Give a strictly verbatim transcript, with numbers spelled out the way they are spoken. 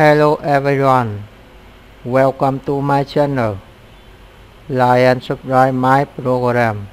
Hello everyone, welcome to my channel. Like and subscribe my program.